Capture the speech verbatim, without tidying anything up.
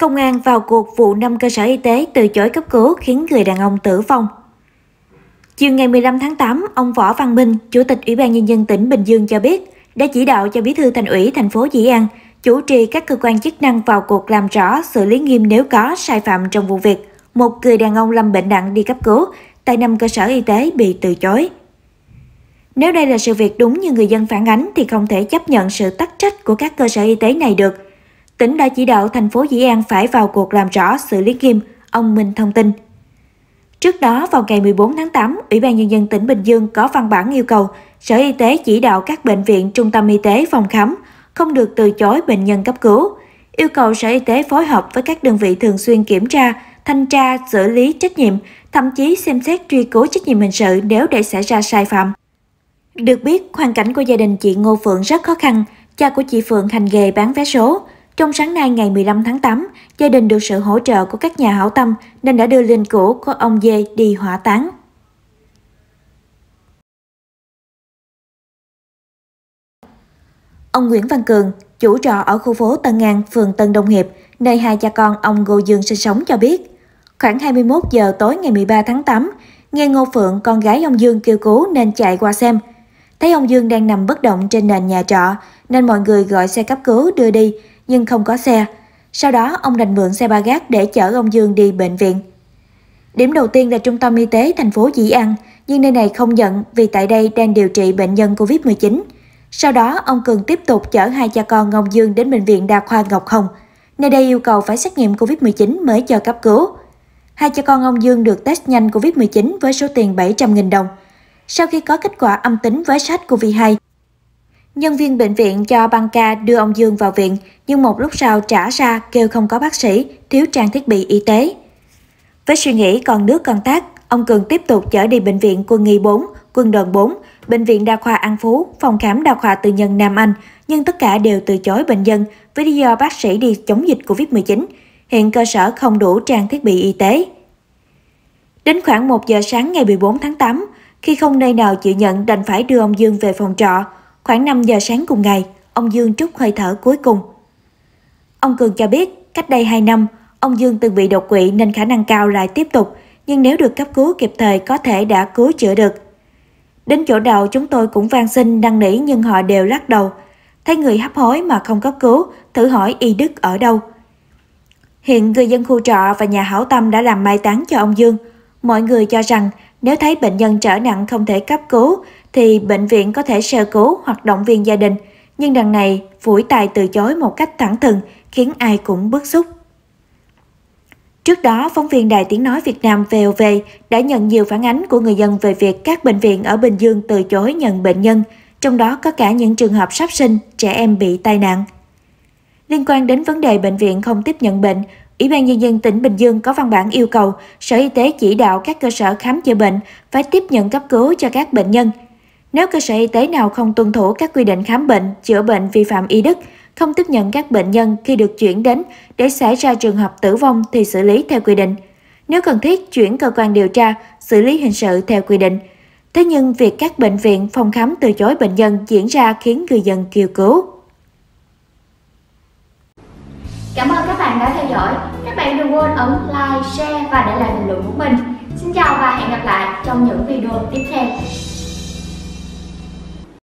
Công an vào cuộc vụ năm cơ sở y tế từ chối cấp cứu khiến người đàn ông tử vong. Chiều ngày mười lăm tháng tám, ông Võ Văn Minh, Chủ tịch Ủy ban Nhân dân tỉnh Bình Dương cho biết, đã chỉ đạo cho Bí thư Thành ủy thành phố Dĩ An chủ trì các cơ quan chức năng vào cuộc làm rõ, xử lý nghiêm nếu có sai phạm trong vụ việc một người đàn ông lâm bệnh nặng đi cấp cứu tại năm cơ sở y tế bị từ chối. Nếu đây là sự việc đúng như người dân phản ánh thì không thể chấp nhận sự tắc trách của các cơ sở y tế này được. Tỉnh đã chỉ đạo thành phố Dĩ An phải vào cuộc làm rõ, xử lý nghiêm, ông Minh thông tin. Trước đó, vào ngày mười bốn tháng tám, Ủy ban Nhân dân tỉnh Bình Dương có văn bản yêu cầu Sở Y tế chỉ đạo các bệnh viện, trung tâm y tế, phòng khám không được từ chối bệnh nhân cấp cứu. Yêu cầu Sở Y tế phối hợp với các đơn vị thường xuyên kiểm tra, thanh tra, xử lý trách nhiệm, thậm chí xem xét truy cứu trách nhiệm hình sự nếu để xảy ra sai phạm. Được biết, hoàn cảnh của gia đình chị Ngô Phượng rất khó khăn, cha của chị Phượng hành nghề bán vé số. Trong sáng nay ngày mười lăm tháng tám, gia đình được sự hỗ trợ của các nhà hảo tâm nên đã đưa linh cữu của ông Dê đi hỏa táng. Ông Nguyễn Văn Cường, chủ trọ ở khu phố Tân An, phường Tân Đông Hiệp, nơi hai cha con ông Ngô Dương sinh sống cho biết, khoảng hai mươi mốt giờ tối ngày mười ba tháng tám, nghe Ngô Phượng, con gái ông Dương kêu cứu nên chạy qua xem. Thấy ông Dương đang nằm bất động trên nền nhà trọ nên mọi người gọi xe cấp cứu đưa đi, nhưng không có xe. Sau đó, ông đành mượn xe ba gác để chở ông Dương đi bệnh viện. Điểm đầu tiên là Trung tâm Y tế thành phố Dĩ An, nhưng nơi này không nhận vì tại đây đang điều trị bệnh nhân Covid mười chín. Sau đó, ông Cường tiếp tục chở hai cha con ông Dương đến Bệnh viện Đa khoa Ngọc Hồng, nơi đây yêu cầu phải xét nghiệm Covid mười chín mới cho cấp cứu. Hai cha con ông Dương được test nhanh Covid mười chín với số tiền bảy trăm nghìn đồng. Sau khi có kết quả âm tính với SARS-xê o vê hai, nhân viên bệnh viện cho băng ca đưa ông Dương vào viện, nhưng một lúc sau trả ra kêu không có bác sĩ, thiếu trang thiết bị y tế. Với suy nghĩ còn nước còn tát, ông Cường tiếp tục chở đi Bệnh viện Quân y bốn, Quân đoàn bốn, Bệnh viện Đa khoa An Phú, Phòng khám Đa khoa Tư nhân Nam Anh, nhưng tất cả đều từ chối bệnh nhân với lý do bác sĩ đi chống dịch Covid mười chín. Hiện cơ sở không đủ trang thiết bị y tế. Đến khoảng một giờ sáng ngày mười bốn tháng tám, khi không nơi nào chịu nhận đành phải đưa ông Dương về phòng trọ. Khoảng năm giờ sáng cùng ngày, ông Dương trút hơi thở cuối cùng. Ông Cường cho biết, cách đây hai năm, ông Dương từng bị đột quỵ nên khả năng cao lại tiếp tục, nhưng nếu được cấp cứu kịp thời có thể đã cứu chữa được. Đến chỗ đầu chúng tôi cũng van xin năn nỉ nhưng họ đều lắc đầu. Thấy người hấp hối mà không cấp cứu, thử hỏi y đức ở đâu. Hiện người dân khu trọ và nhà hảo tâm đã làm mai táng cho ông Dương. Mọi người cho rằng nếu thấy bệnh nhân trở nặng không thể cấp cứu thì bệnh viện có thể sơ cứu hoặc động viên gia đình, nhưng đằng này phủi tài từ chối một cách thẳng thừng khiến ai cũng bức xúc. Trước đó, phóng viên Đài Tiếng nói Việt Nam vê o vê đã nhận nhiều phản ánh của người dân về việc các bệnh viện ở Bình Dương từ chối nhận bệnh nhân, trong đó có cả những trường hợp sắp sinh, trẻ em bị tai nạn. Liên quan đến vấn đề bệnh viện không tiếp nhận bệnh, Ủy ban Nhân dân tỉnh Bình Dương có văn bản yêu cầu Sở Y tế chỉ đạo các cơ sở khám chữa bệnh phải tiếp nhận cấp cứu cho các bệnh nhân. Nếu cơ sở y tế nào không tuân thủ các quy định khám bệnh, chữa bệnh vi phạm y đức, không tiếp nhận các bệnh nhân khi được chuyển đến để xảy ra trường hợp tử vong thì xử lý theo quy định. Nếu cần thiết, chuyển cơ quan điều tra, xử lý hình sự theo quy định. Thế nhưng việc các bệnh viện, phòng khám từ chối bệnh nhân diễn ra khiến người dân kêu cứu. Cảm ơn các bạn đã theo dõi. Các bạn đừng quên ấn like, share và để lại bình luận của mình. Xin chào và hẹn gặp lại trong những video tiếp theo.